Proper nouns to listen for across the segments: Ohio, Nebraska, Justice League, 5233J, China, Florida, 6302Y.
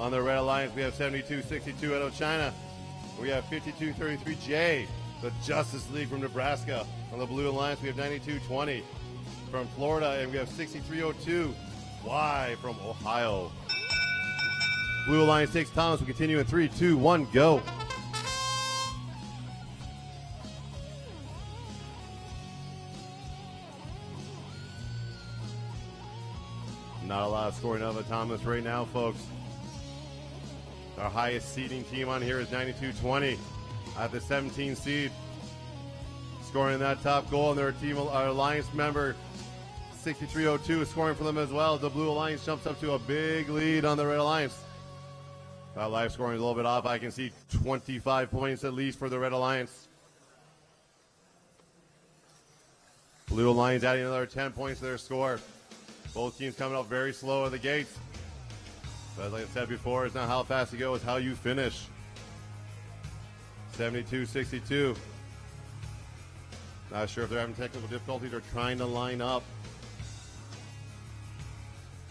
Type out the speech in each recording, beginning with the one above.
On the Red Alliance, we have 7262 out of China. We have 5233J, the Justice League from Nebraska. On the Blue Alliance, we have 9220 from Florida, and we have 6302Y from Ohio. Blue Alliance takes Thomas. We continue in 3, 2, 1, go. Not a lot of scoring out of Thomas right now, folks. Our highest seeding team on here is 9220 at the 17 seed. Scoring that top goal, and their team, our Alliance member, 6302, is scoring for them as well. The Blue Alliance jumps up to a big lead on the Red Alliance. That live scoring is a little bit off. I can see 25 points at least for the Red Alliance. Blue Alliance adding another 10 points to their score. Both teams coming up very slow at the gates. But as I said before, it's not how fast you go, it's how you finish. 72-62. Not sure if they're having technical difficulties or trying to line up.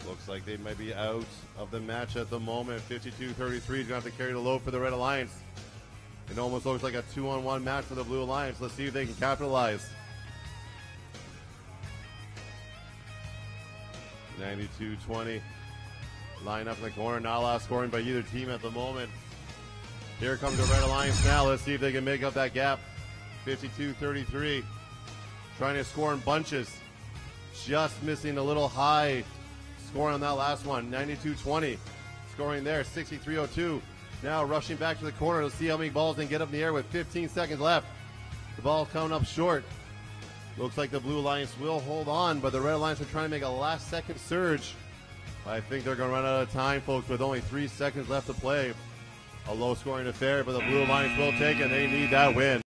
Looks like they might be out of the match at the moment. 52-33 is going to have to carry the load for the Red Alliance. It almost looks like a 2-on-1 match for the Blue Alliance. Let's see if they can capitalize. 92-20. Line up in the corner. Not a lot of scoring by either team at the moment. Here comes the Red Alliance now. Let's see if they can make up that gap. 52-33. Trying to score in bunches. Just missing a little high scoring on that last one. 92-20. Scoring there. 63-02. Now rushing back to the corner. Let's see how many balls they can get up in the air with 15 seconds left. The ball coming up short. Looks like the Blue Alliance will hold on, but the Red Alliance are trying to make a last-second surge. I think they're going to run out of time, folks, with only 3 seconds left to play. A low-scoring affair, but the Blue Alliance will take it. They need that win.